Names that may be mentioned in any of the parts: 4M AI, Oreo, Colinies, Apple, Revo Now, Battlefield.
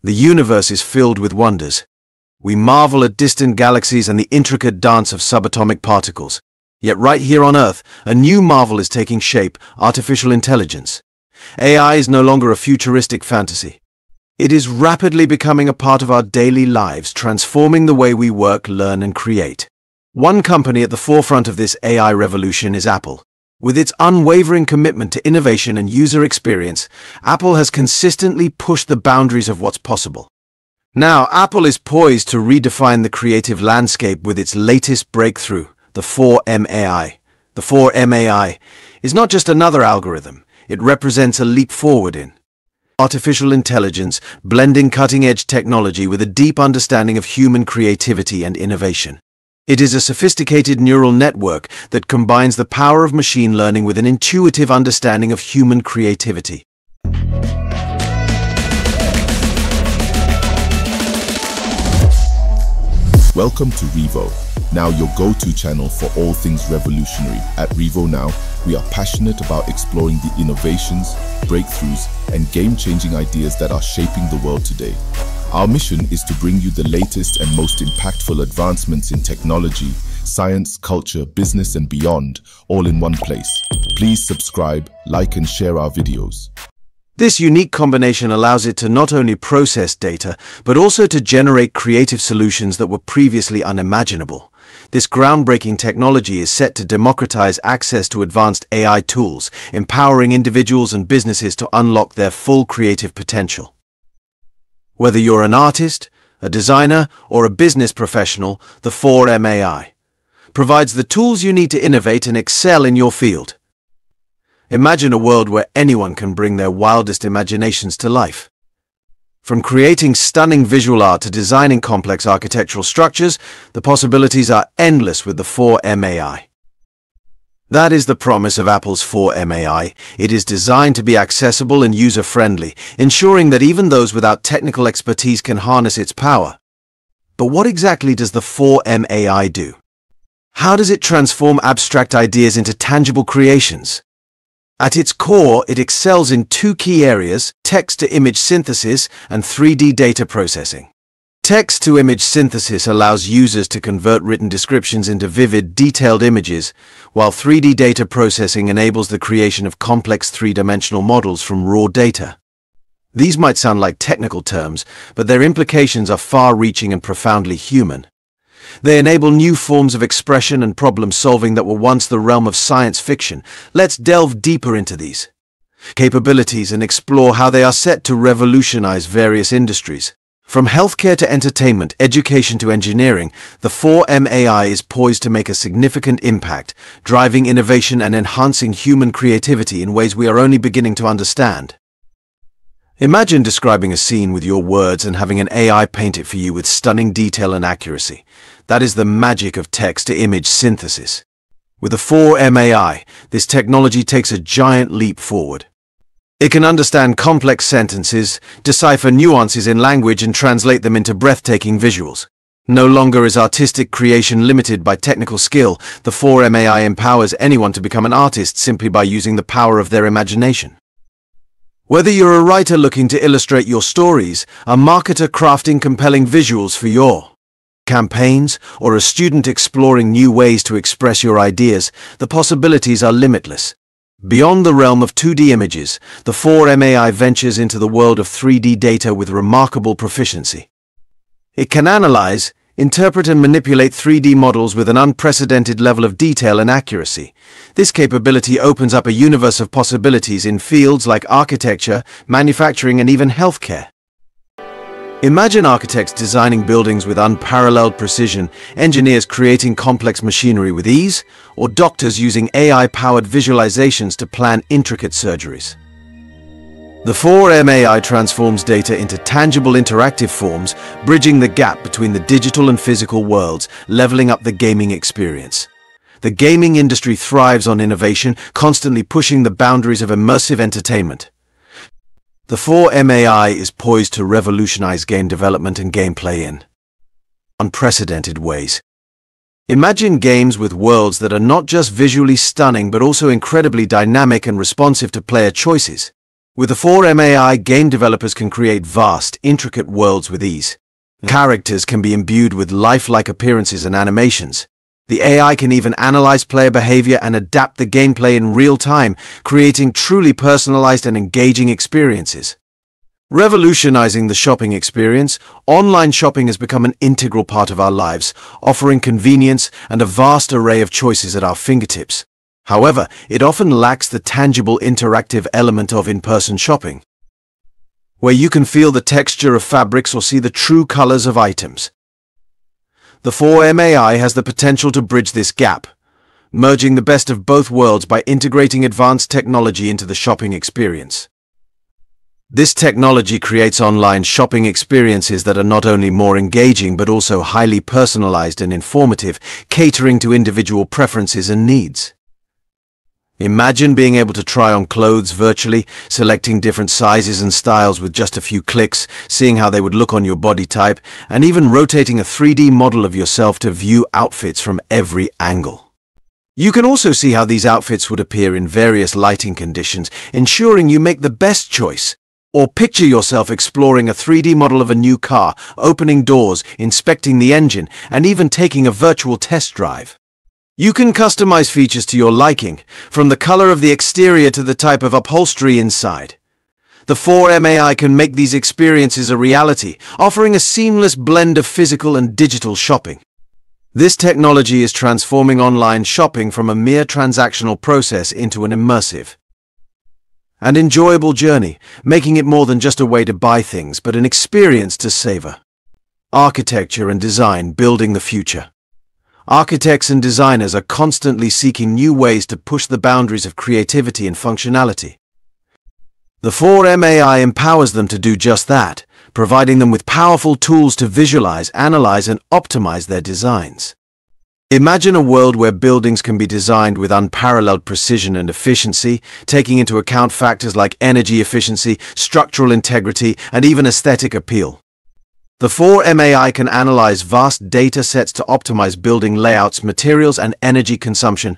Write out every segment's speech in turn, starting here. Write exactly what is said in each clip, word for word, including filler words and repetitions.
The universe is filled with wonders. We marvel at distant galaxies and the intricate dance of subatomic particles. Yet right here on Earth, a new marvel is taking shape, artificial intelligence. A I is no longer a futuristic fantasy. It is rapidly becoming a part of our daily lives, transforming the way we work, learn, and create. One company at the forefront of this A I revolution is Apple. With its unwavering commitment to innovation and user experience, Apple has consistently pushed the boundaries of what's possible. Now, Apple is poised to redefine the creative landscape with its latest breakthrough, the four M A I. The four M A I is not just another algorithm, it represents a leap forward in artificial intelligence, blending cutting-edge technology with a deep understanding of human creativity and innovation. It is a sophisticated neural network that combines the power of machine learning with an intuitive understanding of human creativity. Welcome to Revo Now, your go-to channel for all things revolutionary. At Revo Now, we are passionate about exploring the innovations, breakthroughs, and game-changing ideas that are shaping the world today. Our mission is to bring you the latest and most impactful advancements in technology, science, culture, business, and beyond, all in one place. Please subscribe, like, and share our videos. This unique combination allows it to not only process data, but also to generate creative solutions that were previously unimaginable. This groundbreaking technology is set to democratize access to advanced A I tools, empowering individuals and businesses to unlock their full creative potential. Whether you're an artist, a designer, or a business professional, the four M A I provides the tools you need to innovate and excel in your field. Imagine a world where anyone can bring their wildest imaginations to life. From creating stunning visual art to designing complex architectural structures, the possibilities are endless with the four M A I. That is the promise of Apple's four M A I. It is designed to be accessible and user-friendly, ensuring that even those without technical expertise can harness its power. But what exactly does the four M A I do? How does it transform abstract ideas into tangible creations? At its core, it excels in two key areas, text-to-image synthesis and three D data processing. Text-to-image synthesis allows users to convert written descriptions into vivid, detailed images, while three D data processing enables the creation of complex three-dimensional models from raw data. These might sound like technical terms, but their implications are far-reaching and profoundly human. They enable new forms of expression and problem-solving that were once the realm of science fiction. Let's delve deeper into these capabilities and explore how they are set to revolutionize various industries. From healthcare to entertainment, education to engineering, the four M A I is poised to make a significant impact, driving innovation and enhancing human creativity in ways we are only beginning to understand. Imagine describing a scene with your words and having an A I paint it for you with stunning detail and accuracy. That is the magic of text-to-image synthesis. With the four M A I, this technology takes a giant leap forward. It can understand complex sentences, decipher nuances in language, and translate them into breathtaking visuals. No longer is artistic creation limited by technical skill. The four M A I empowers anyone to become an artist simply by using the power of their imagination. Whether you're a writer looking to illustrate your stories, a marketer crafting compelling visuals for your campaigns, or a student exploring new ways to express your ideas, the possibilities are limitless. Beyond the realm of two D images, the four M A I ventures into the world of three D data with remarkable proficiency. It can analyze, interpret and manipulate three D models with an unprecedented level of detail and accuracy. This capability opens up a universe of possibilities in fields like architecture, manufacturing, and even healthcare. Imagine architects designing buildings with unparalleled precision, engineers creating complex machinery with ease, or doctors using A I-powered visualizations to plan intricate surgeries. The four M A I transforms data into tangible interactive forms, bridging the gap between the digital and physical worlds, leveling up the gaming experience. The gaming industry thrives on innovation, constantly pushing the boundaries of immersive entertainment. The four M A I is poised to revolutionize game development and gameplay in unprecedented ways. Imagine games with worlds that are not just visually stunning but also incredibly dynamic and responsive to player choices. With the four M A I, game developers can create vast, intricate worlds with ease. Characters can be imbued with lifelike appearances and animations. The A I can even analyze player behavior and adapt the gameplay in real time, creating truly personalized and engaging experiences. Revolutionizing the shopping experience, online shopping has become an integral part of our lives, offering convenience and a vast array of choices at our fingertips. However, it often lacks the tangible interactive element of in-person shopping, where you can feel the texture of fabrics or see the true colors of items. The four M A I has the potential to bridge this gap, merging the best of both worlds by integrating advanced technology into the shopping experience. This technology creates online shopping experiences that are not only more engaging but also highly personalized and informative, catering to individual preferences and needs. Imagine being able to try on clothes virtually, selecting different sizes and styles with just a few clicks, seeing how they would look on your body type, and even rotating a three D model of yourself to view outfits from every angle. You can also see how these outfits would appear in various lighting conditions, ensuring you make the best choice. Or picture yourself exploring a three D model of a new car, opening doors, inspecting the engine, and even taking a virtual test drive. You can customize features to your liking, from the color of the exterior to the type of upholstery inside. The four M A I can make these experiences a reality, offering a seamless blend of physical and digital shopping. This technology is transforming online shopping from a mere transactional process into an immersive and enjoyable journey, making it more than just a way to buy things, but an experience to savor. Architecture and design building the future. Architects and designers are constantly seeking new ways to push the boundaries of creativity and functionality. The four M A I empowers them to do just that, providing them with powerful tools to visualize, analyze, and optimize their designs. Imagine a world where buildings can be designed with unparalleled precision and efficiency, taking into account factors like energy efficiency, structural integrity, and even aesthetic appeal. The four M A I can analyze vast data sets to optimize building layouts, materials, and energy consumption.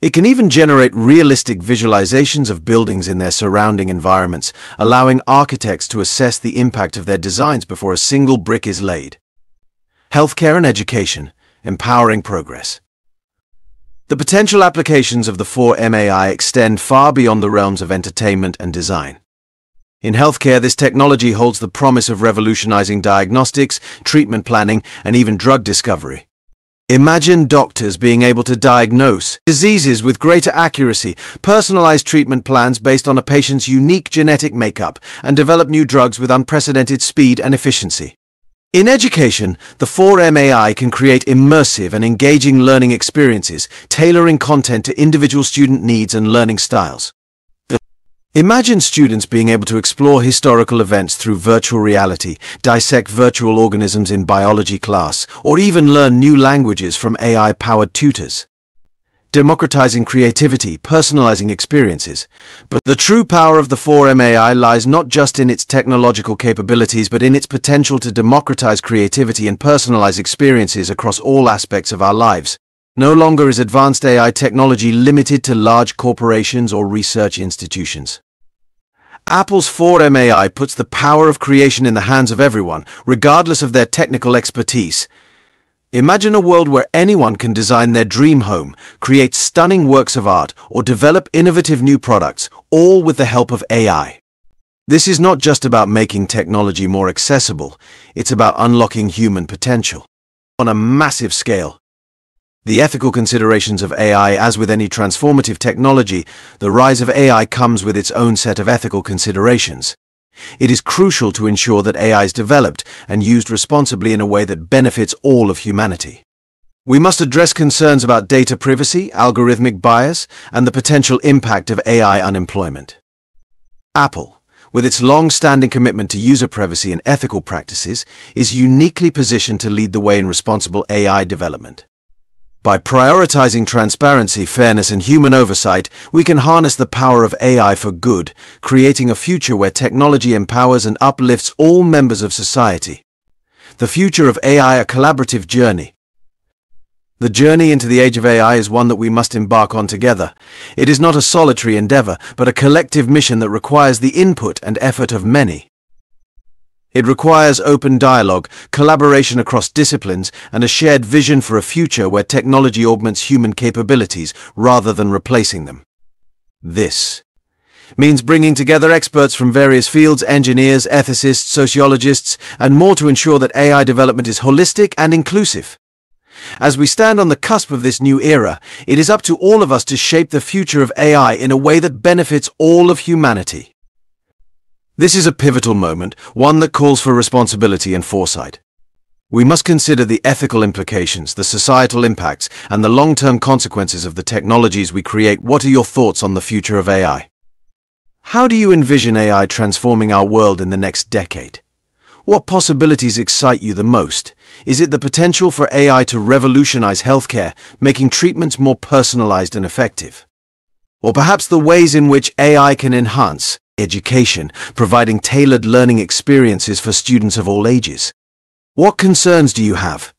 It can even generate realistic visualizations of buildings in their surrounding environments, allowing architects to assess the impact of their designs before a single brick is laid. Healthcare and education, empowering progress. The potential applications of the four M A I extend far beyond the realms of entertainment and design. In healthcare, this technology holds the promise of revolutionizing diagnostics, treatment planning, and even drug discovery. Imagine doctors being able to diagnose diseases with greater accuracy, personalize treatment plans based on a patient's unique genetic makeup, and develop new drugs with unprecedented speed and efficiency. In education, the four M A I can create immersive and engaging learning experiences, tailoring content to individual student needs and learning styles. Imagine students being able to explore historical events through virtual reality, dissect virtual organisms in biology class, or even learn new languages from A I-powered tutors. Democratizing creativity, personalizing experiences. But the true power of the four M A I lies not just in its technological capabilities, but in its potential to democratize creativity and personalize experiences across all aspects of our lives. No longer is advanced A I technology limited to large corporations or research institutions. Apple's four M A I puts the power of creation in the hands of everyone, regardless of their technical expertise. Imagine a world where anyone can design their dream home, create stunning works of art, or develop innovative new products, all with the help of A I. This is not just about making technology more accessible, it's about unlocking human potential on a massive scale. The ethical considerations of A I. As with any transformative technology, the rise of A I comes with its own set of ethical considerations. It is crucial to ensure that A I is developed and used responsibly in a way that benefits all of humanity. We must address concerns about data privacy, algorithmic bias, and the potential impact of A I unemployment. Apple, with its long-standing commitment to user privacy and ethical practices, is uniquely positioned to lead the way in responsible A I development. By prioritizing transparency, fairness, and human oversight, we can harness the power of A I for good, creating a future where technology empowers and uplifts all members of society. The future of A I, a collaborative journey. The journey into the age of A I is one that we must embark on together. It is not a solitary endeavor, but a collective mission that requires the input and effort of many. It requires open dialogue, collaboration across disciplines, and a shared vision for a future where technology augments human capabilities rather than replacing them. This means bringing together experts from various fields, engineers, ethicists, sociologists, and more to ensure that A I development is holistic and inclusive. As we stand on the cusp of this new era, it is up to all of us to shape the future of A I in a way that benefits all of humanity. This is a pivotal moment, one that calls for responsibility and foresight. We must consider the ethical implications, the societal impacts, and the long-term consequences of the technologies we create. What are your thoughts on the future of A I? How do you envision A I transforming our world in the next decade? What possibilities excite you the most? Is it the potential for A I to revolutionize healthcare, making treatments more personalized and effective? Or perhaps the ways in which A I can enhance education, providing tailored learning experiences for students of all ages. What concerns do you have?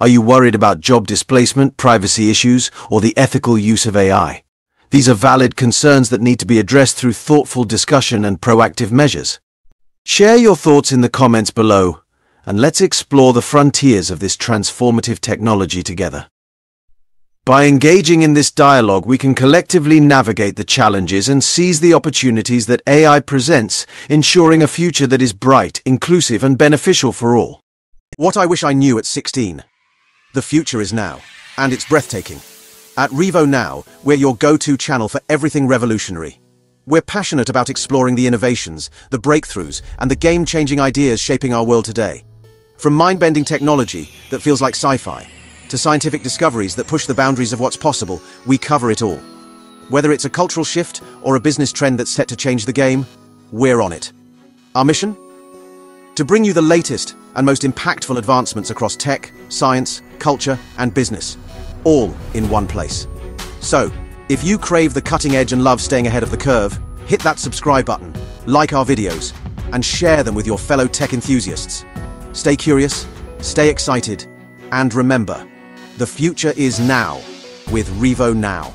Are you worried about job displacement, privacy issues, or the ethical use of A I? These are valid concerns that need to be addressed through thoughtful discussion and proactive measures. Share your thoughts in the comments below, and let's explore the frontiers of this transformative technology together. By engaging in this dialogue, we can collectively navigate the challenges and seize the opportunities that A I presents, ensuring a future that is bright, inclusive, and beneficial for all. What I wish I knew at sixteen. The future is now, and it's breathtaking. At Revo Now, we're your go-to channel for everything revolutionary. We're passionate about exploring the innovations, the breakthroughs, and the game-changing ideas shaping our world today. From mind-bending technology that feels like sci-fi, to scientific discoveries that push the boundaries of what's possible, we cover it all. Whether it's a cultural shift or a business trend that's set to change the game, we're on it. Our mission? To bring you the latest and most impactful advancements across tech, science, culture, and business, all in one place. So, if you crave the cutting edge and love staying ahead of the curve, hit that subscribe button, like our videos, and share them with your fellow tech enthusiasts. Stay curious, stay excited, and remember, the future is now, with Revo Now.